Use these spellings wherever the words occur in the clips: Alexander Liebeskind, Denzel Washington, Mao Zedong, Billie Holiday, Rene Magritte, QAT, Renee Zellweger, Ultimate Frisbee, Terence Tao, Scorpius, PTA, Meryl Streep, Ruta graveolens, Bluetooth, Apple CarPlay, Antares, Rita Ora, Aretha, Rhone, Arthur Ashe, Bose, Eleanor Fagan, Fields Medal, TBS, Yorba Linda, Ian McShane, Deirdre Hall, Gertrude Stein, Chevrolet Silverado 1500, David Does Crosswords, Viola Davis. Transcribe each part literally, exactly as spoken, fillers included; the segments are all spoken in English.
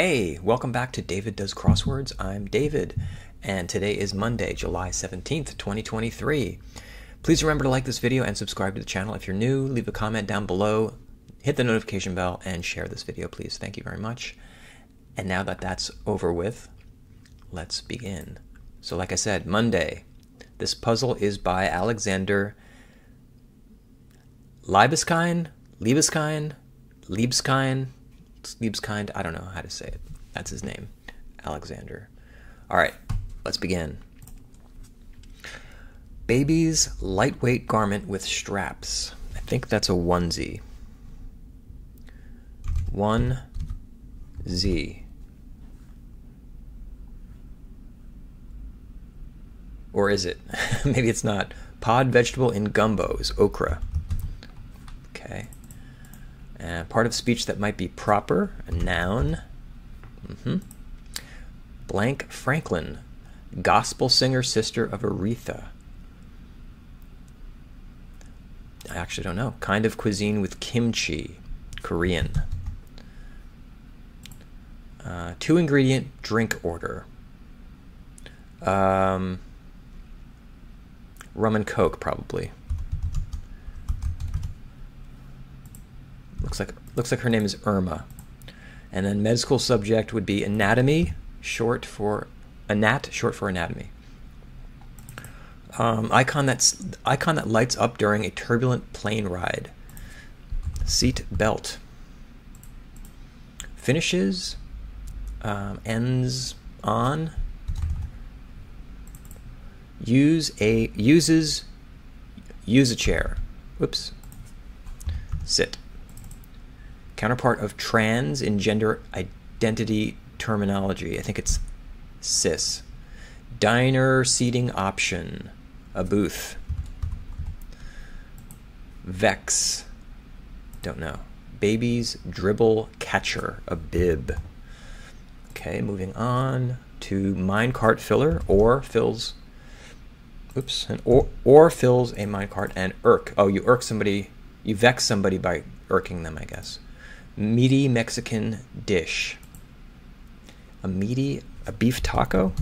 Hey, welcome back to David Does Crosswords. I'm David, and today is Monday, July seventeenth, twenty twenty-three. Please remember to like this video and subscribe to the channel if you're new. Leave a comment down below, hit the notification bell, and share this video, please. Thank you very much. And now that that's over with, let's begin. So like I said, Monday. This puzzle is by Alexander Liebeskind, Liebeskind, Liebeskind. Liebeskind, I don't know how to say it. That's his name, Alexander. All right, let's begin. Baby's lightweight garment with straps. I think that's a onesie. One Z. Or is it? Maybe it's not. Pod vegetable in gumbos, okra. Okay. Uh, part of speech that might be proper, a noun. Mm-hmm. Blank Franklin, gospel singer, sister of Aretha. I actually don't know. Kind of cuisine with kimchi, Korean. Uh, two ingredient drink order. Um, rum and Coke, probably. Looks like, looks like her name is Irma. And then med school subject would be anatomy, short for anat, short for anatomy. Um, icon that's icon that lights up during a turbulent plane ride. Seat belt. Finishes, um, ends on. Use a uses use a chair. Whoops. Sit. Counterpart of trans in gender identity terminology. I think it's cis. Diner seating option, a booth. Vex, don't know. Baby's dribble catcher, a bib. Okay, moving on to minecart filler, or fills, oops, and or, or fills a minecart and irk. Oh, you irk somebody, you vex somebody by irking them, I guess. Meaty Mexican dish. A meaty, a beef taco?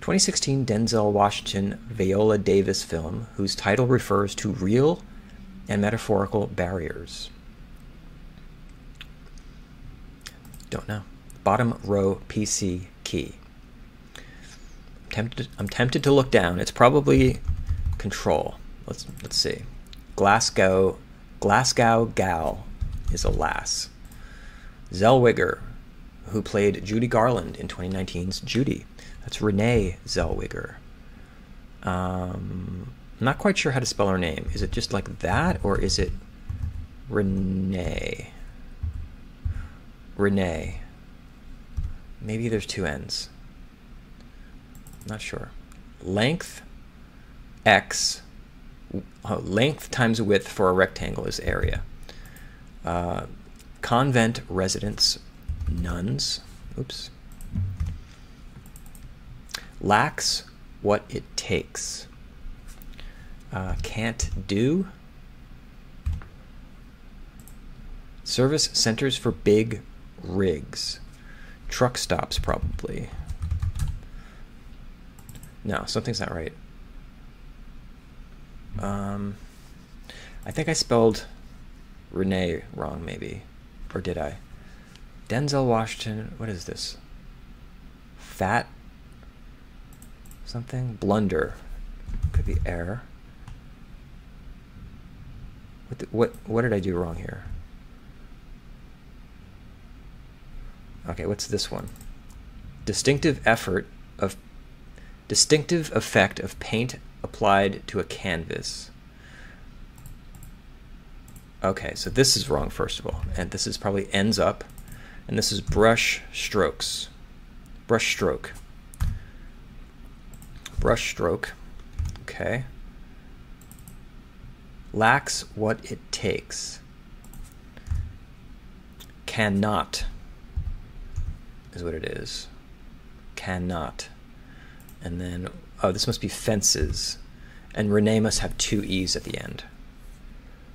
twenty sixteen Denzel Washington Viola Davis film whose title refers to real and metaphorical barriers. Don't know. Bottom row P C key. I'm tempted, I'm tempted to look down. It's probably control. Let's, let's see. Glasgow, Glasgow gal is a lass. Zellweger, who played Judy Garland in twenty nineteen's Judy. That's Renee Zellweger. Um, I'm not quite sure how to spell her name. Is it just like that, or is it Renee? Renee. Maybe there's two N's. Not sure. Length, X. Oh, length times width for a rectangle is area. Uh, convent residence, nuns. Oops. Lacks what it takes. Uh, can't do. Service centers for big rigs. Truck stops, probably. No, something's not right. Um, I think I spelled Renee wrong, maybe. Or did I? Denzel Washington, what is this? Fat something? Blunder. Could be error. What, the, what, what did I do wrong here? Okay, what's this one? Distinctive effort of, distinctive effect of paint applied to a canvas. Okay, so this is wrong, first of all, and this is probably ends up, and this is brush strokes. Brush stroke. Brush stroke. Okay. Lacks what it takes. Cannot is what it is. Cannot. And then, oh, this must be fences. And Renee must have two E's at the end.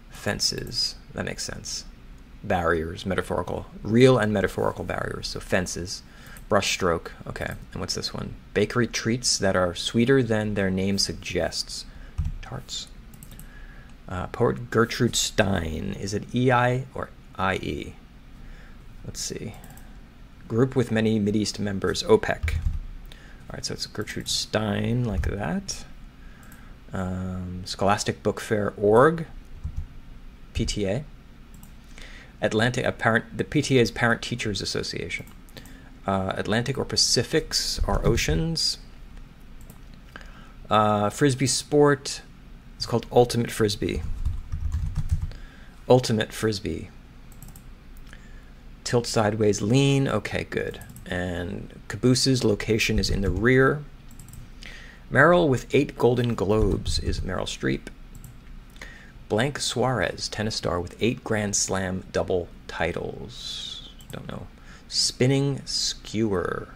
Fences. That makes sense. barriers, metaphorical, real and metaphorical barriers. So fences, brushstroke. Okay, and what's this one? Bakery treats that are sweeter than their name suggests. Tarts. Uh, poet Gertrude Stein. Is it E I or I E? Let's see. Group with many Mideast members, OPEC. All right, so it's Gertrude Stein like that. Um, Scholastic Book Fair org, P T A. Atlantic, a parent, the P T A's Parent Teachers Association. Uh, Atlantic or Pacifics or oceans. Uh, Frisbee sport, it's called Ultimate Frisbee. Ultimate Frisbee. Tilt sideways, lean, okay, good. And Caboose's location is in the rear. Meryl with eight Golden Globes is Meryl Streep. Blank Suarez, tennis star with eight Grand Slam double titles. Don't know. Spinning skewer.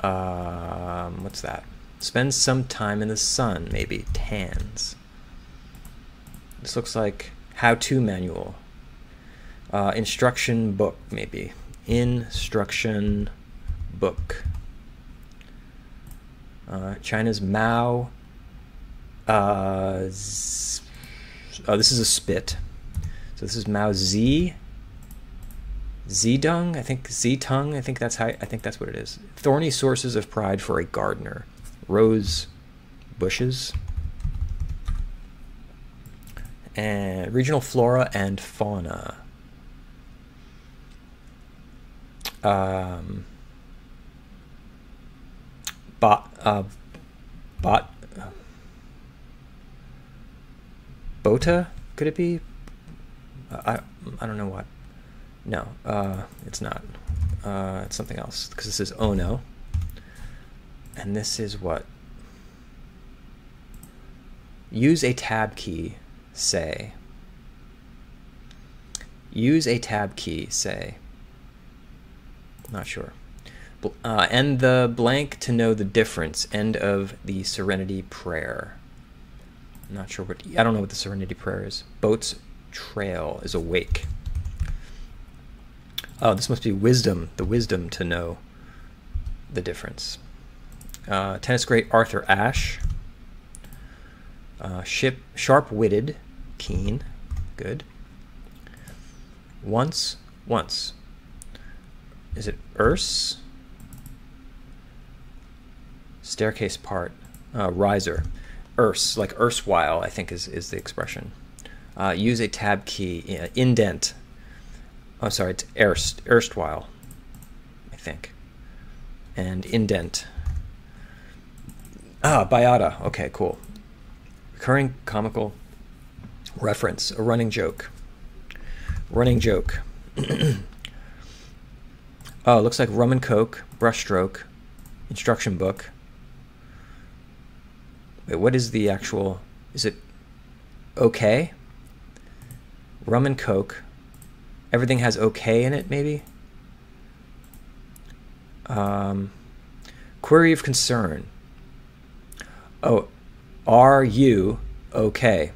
Um, what's that? Spend some time in the sun, maybe. Tans. This looks like how-to manual. Uh, instruction book, maybe. Instruction book. Uh, China's Mao. Uh, z oh, this is a spit. So this is Mao Z. Zedong, I think Zedong, I think that's how, I think that's what it is. Thorny sources of pride for a gardener. Rose bushes. And regional flora and fauna. Um, bot, uh, bot, uh, Bota, could it be? Uh, I, I don't know what. No, uh, it's not. Uh, it's something else, because this is Ono. And this is what? Use a tab key, say. Use a tab key, say. Not sure. Uh, and the blank to know the difference. End of the Serenity Prayer. I'm not sure what. I don't know what the Serenity Prayer is. Boat's Trail is awake. Oh, this must be wisdom. The wisdom to know the difference. Uh, tennis great Arthur Ashe. Uh, ship sharp-witted, keen, good. Once, once. Is it Erse? Staircase part, uh, riser. Erse, like erstwhile, I think is, is the expression. Uh, use a tab key, uh, indent. Oh, sorry, it's erst, erstwhile, I think. And indent. Ah, biata, okay, cool. Recurring comical reference, a running joke. Running joke. Oh, it looks like rum and coke, brushstroke, instruction book. Wait, what is the actual, is it okay? Rum and coke. Everything has okay in it, maybe? Um, query of concern. Oh, are you okay?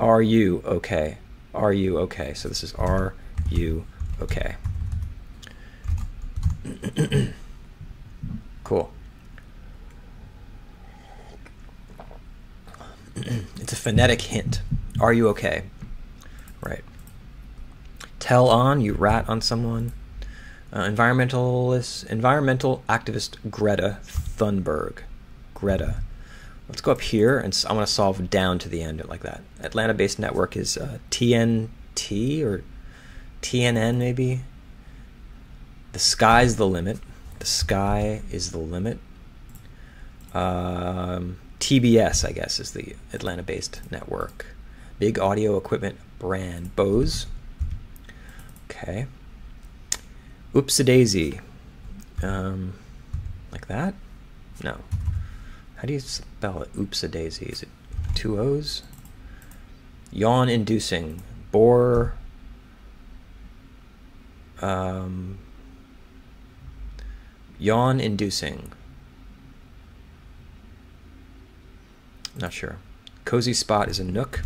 Are you okay? Are you okay? So this is are you okay? Cool. It's a phonetic hint. Are you okay? Right. Tell on, you rat on someone. Uh, environmentalist, environmental activist Greta Thunberg. Greta. Let's go up here, and I want to solve down to the end like that. Atlanta-based network is uh, T N T or T N N maybe. The sky's the limit. The sky is the limit. Um, T B S, I guess, is the Atlanta-based network. Big audio equipment brand, Bose. Okay. Oopsie-daisy. Um, like that? No. How do you spell it? Oopsie-daisy. Is it two O's? Yawn-inducing. Bore. Um... Yawn-inducing. Not sure. Cozy spot is a nook.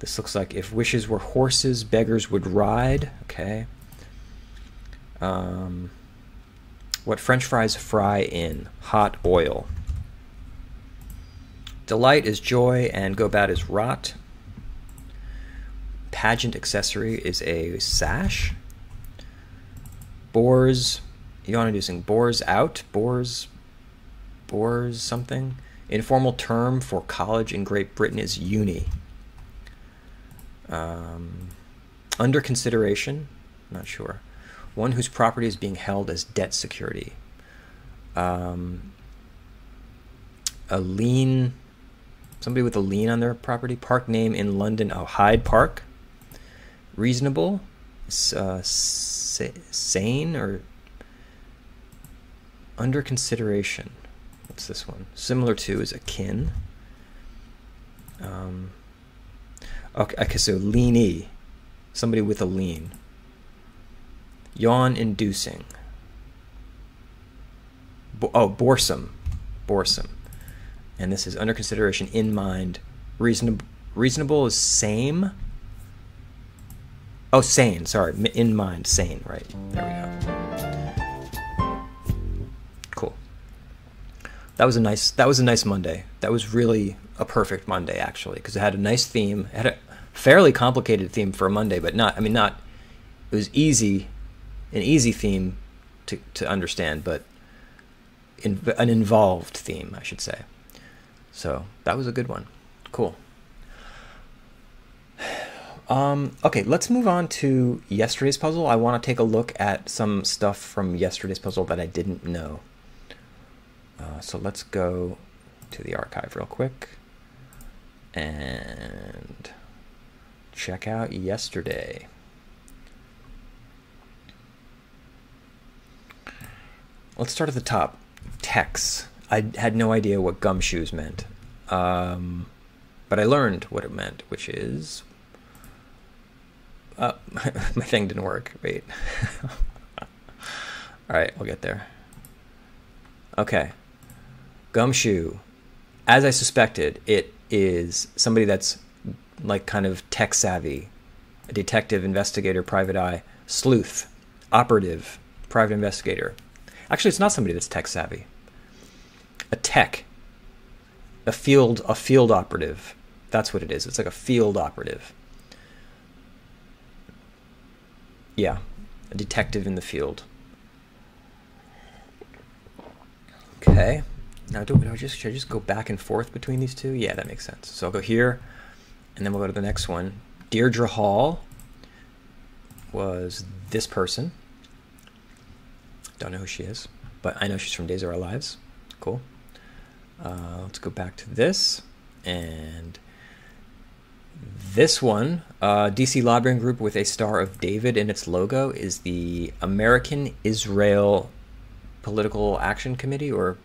This looks like if wishes were horses, beggars would ride. Okay. Um, what French fries fry in? Hot oil. Delight is joy and go bad is rot. Pageant accessory is a sash. Bores, yawn inducing. Bores out. Bores, bores something. Informal term for college in Great Britain is uni. Um, under consideration, not sure. One whose property is being held as debt security. Um, a lien, somebody with a lien on their property. Park name in London, oh, Hyde Park. Reasonable, uh, sane, or under consideration. What's this one? Similar to is akin. Um, okay, okay, so lienee, somebody with a lien. Yawn inducing. Bo oh, boresome, boresome. And this is under consideration, in mind. Reasonable, reasonable is same. Oh, sane, sorry, in mind, sane, right, there we go. That was a nice. That was a nice Monday. That was really a perfect Monday, actually, because it had a nice theme. It had a fairly complicated theme for a Monday, but not. I mean, not. It was easy, an easy theme to to understand, but in, an involved theme, I should say. So that was a good one. Cool. Um, okay, let's move on to yesterday's puzzle. I want to take a look at some stuff from yesterday's puzzle that I didn't know. Uh, so let's go to the archive real quick and check out yesterday. Let's start at the top. Tex. I had no idea what gumshoes meant, um, but I learned what it meant, which is... Uh, my thing didn't work. Wait. All right, we'll get there. Okay. Gumshoe, as I suspected, it is somebody that's like kind of tech savvy, a detective, investigator, private eye, sleuth, operative, private investigator. Actually, it's not somebody that's tech savvy. A tech, a field, a field operative. That's what it is. It's like a field operative. Yeah, a detective in the field. Okay. Now, do, do I just, should I just go back and forth between these two? Yeah, that makes sense. So I'll go here, and then we'll go to the next one. Deirdre Hall was this person. Don't know who she is, but I know she's from Days of Our Lives. Cool. Uh, let's go back to this. And this one, uh, D C Lobbying Group with a Star of David in its logo, is the American-Israel Political Action Committee, or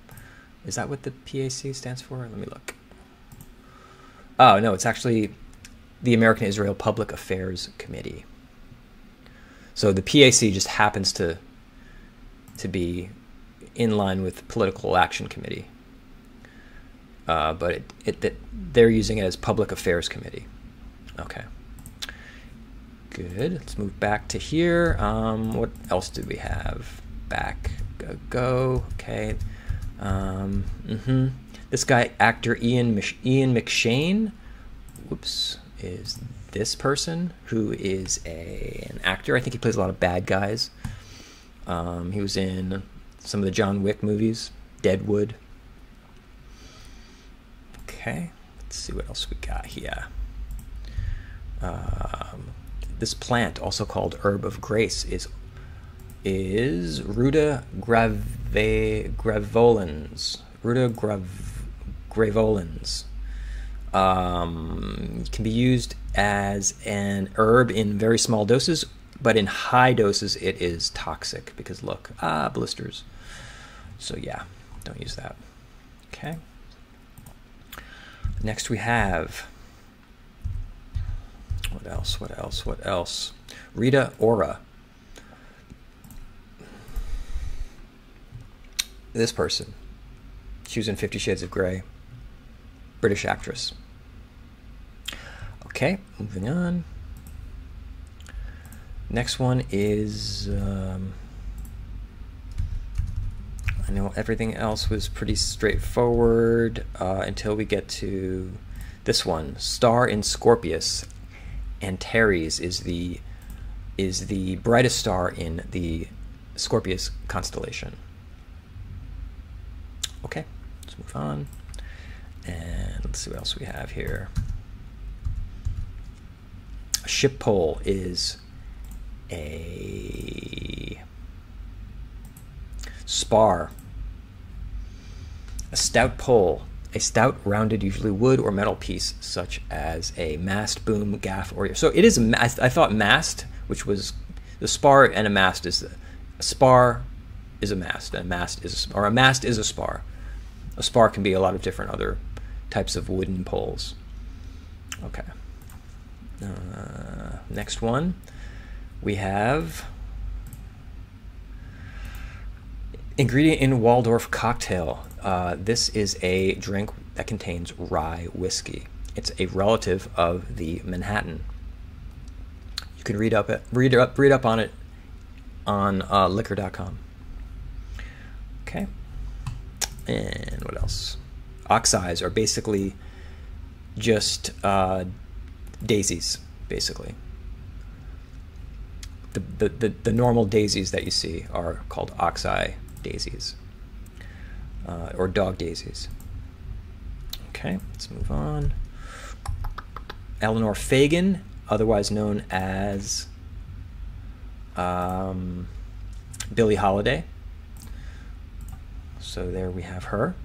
is that what the P A C stands for? Let me look. Oh, no, it's actually the American Israel Public Affairs Committee. So the P A C just happens to to be in line with the Political Action Committee. Uh, but it, it, it, they're using it as Public Affairs Committee. Okay. Good. Let's move back to here. Um, what else did we have? Back. Go, go. Okay. Um, mm-hmm. This guy, actor Ian Mich Ian McShane, whoops, is this person who is a an actor. I think he plays a lot of bad guys. Um, he was in some of the John Wick movies, Deadwood. Okay, let's see what else we got here. Um, this plant, also called herb of grace, is. is Ruta grave graveolens. Ruta grave graveolens um, can be used as an herb in very small doses, but in high doses it is toxic because look, ah, blisters. So yeah, don't use that. Okay. Next we have what else? What else? What else? Rita Ora. This person, she was in Fifty Shades of Grey, British actress. Okay, moving on. Next one is, um, I know everything else was pretty straightforward uh, until we get to this one. Star in Scorpius, Antares is the is the brightest star in the Scorpius constellation. Okay, let's move on. And let's see what else we have here. Ship pole is a spar. A stout pole, a stout, rounded, usually wood or metal piece, such as a mast, boom, gaff, or so it is a mast. I thought mast, which was the spar, and a mast is the, a spar is a mast, and a mast is a, or a mast is a spar. A spar can be a lot of different other types of wooden poles. Okay. Uh, next one, we have ingredient in Waldorf cocktail. Uh, this is a drink that contains rye whiskey. It's a relative of the Manhattan. You can read up read up read up on it on uh, liquor dot com. Okay, and what else? Ox eyes are basically just. Uh, daisies, basically. The, the, the, the normal daisies that you see are called ox-eye daisies, uh, or dog daisies. Okay, let's move on. Eleanor Fagan, otherwise known as um, Billie Holiday. So there we have her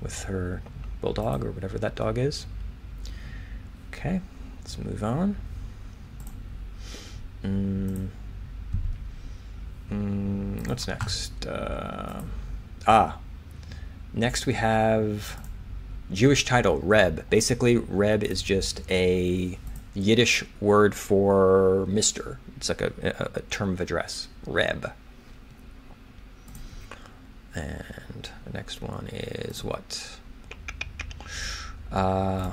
with her bulldog or whatever that dog is. Okay, let's move on. Mm. Mm, what's next? Uh, ah, next we have Jewish title, Reb. Basically, Reb is just a Yiddish word for mister. It's like a, a, a term of address, Reb. And the next one is what? Uh...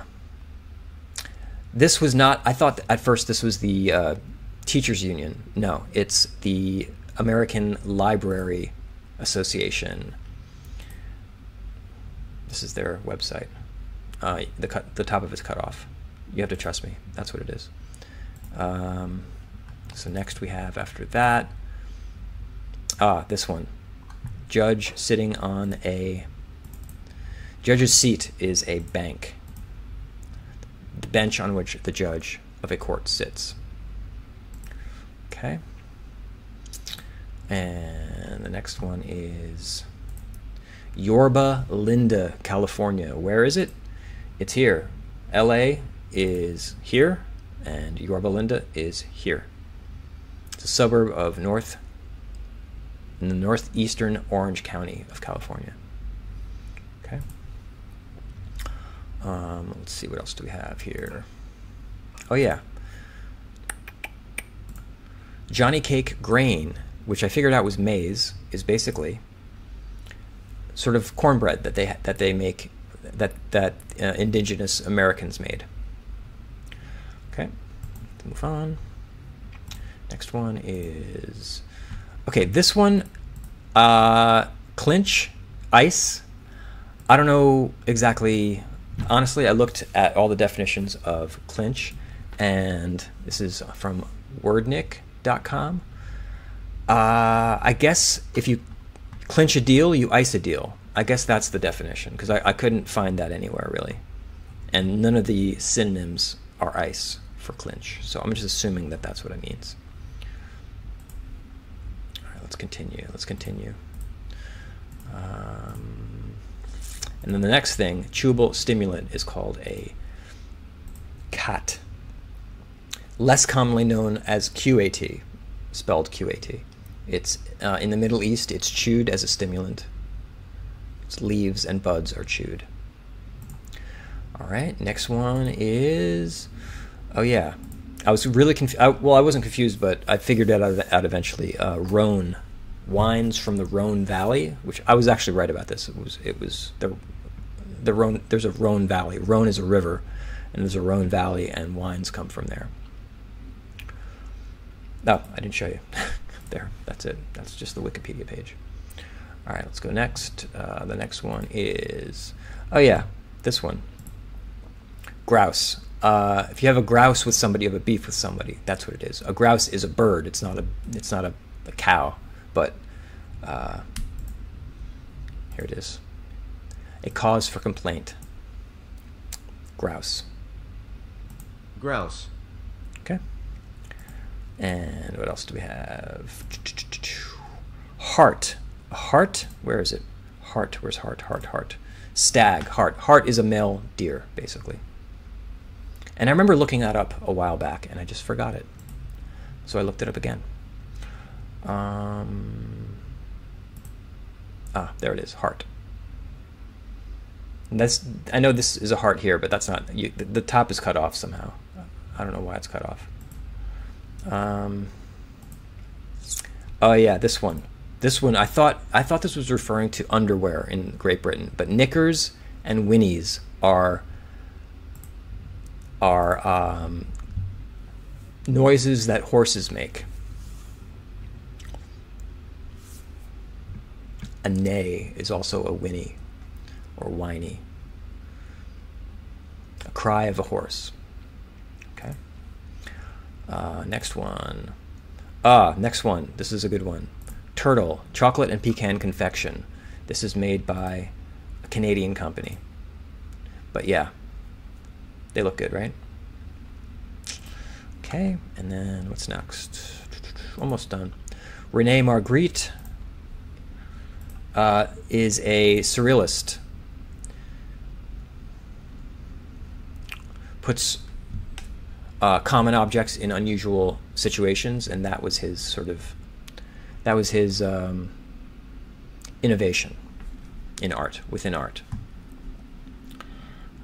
This was not, I thought at first this was the uh, teachers union. No, it's the American Library Association. This is their website. Uh, the, cut, the top of it's cut off. You have to trust me, that's what it is. Um, so next we have after that, ah, this one. Judge sitting on a, judge's seat is a bank. The bench on which the judge of a court sits. Okay. And the next one is Yorba Linda, California. Where is it? It's here. L A is here, and Yorba Linda is here. It's a suburb of north, in the northeastern Orange County of California. Okay. Um, let's see, what else do we have here? Oh yeah. Johnny cake grain, which I figured out was maize, is basically sort of cornbread that they that they make, that that uh, indigenous Americans made. Okay, let's move on. Next one is, okay, this one, uh, clinch, ice. I don't know exactly. Honestly, I looked at all the definitions of clinch, and this is from wordnik dot com. Uh, I guess if you clinch a deal, you ice a deal. I guess that's the definition, because I, I couldn't find that anywhere, really. And none of the synonyms are ice for clinch, so I'm just assuming that that's what it means. All right, let's continue. Let's continue. Um... And then the next thing, chewable stimulant, is called a Q A T, less commonly known as Q A T, spelled Q A T. It's uh, in the Middle East, it's chewed as a stimulant. Its leaves and buds are chewed. All right, next one is, oh yeah, I was really confused. Well, I wasn't confused, but I figured it out, out eventually. Uh, Rhone, wines from the Rhone Valley, which I was actually right about this. It was it was the. The Rhone, there's a Rhone Valley. Rhone is a river, and there's a Rhone Valley, and wines come from there. No, oh, I didn't show you. There, that's it. That's just the Wikipedia page. All right, let's go next. Uh, the next one is, oh yeah, this one. Grouse. Uh, if you have a grouse with somebody, you have a beef with somebody. That's what it is. A grouse is a bird. It's not a. It's not a, a cow. But uh, here it is. A cause for complaint. Grouse. Grouse. Okay. And what else do we have? Heart. Heart. Where is it? Heart. Where's heart? Heart. Heart. Stag. Heart. Heart is a male deer, basically. And I remember looking that up a while back, and I just forgot it. So I looked it up again. Um, ah, there it is. Heart. And that's. I know this is a heart here, but that's not. You, the, the top is cut off somehow. I don't know why it's cut off. Um, oh yeah, this one. This one. I thought. I thought this was referring to underwear in Great Britain, but knickers and winnies are. are um, noises that horses make. A neigh is also a whinny or whiny. A cry of a horse. Okay. Uh, next one. Ah, next one. This is a good one. Turtle, chocolate and pecan confection. This is made by a Canadian company. But yeah. They look good, right? Okay, and then what's next? Almost done. Rene Magritte uh, is a surrealist. Puts uh, common objects in unusual situations, and that was his sort of, that was his um, innovation in art, within art.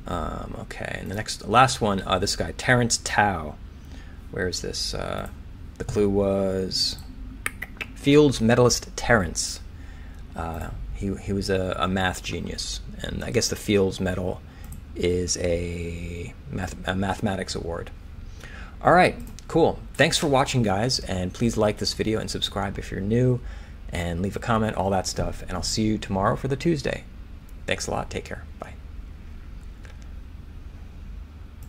Um, okay, and the next, last one, uh, this guy, Terence Tao. Where is this? Uh, the clue was Fields medalist Terence. Uh, he, he was a, a math genius, and I guess the Fields Medal is a, math, a mathematics award. All right, cool. Thanks for watching, guys, and please like this video and subscribe if you're new, and leave a comment, all that stuff, and I'll see you tomorrow for the Tuesday. Thanks a lot. Take care.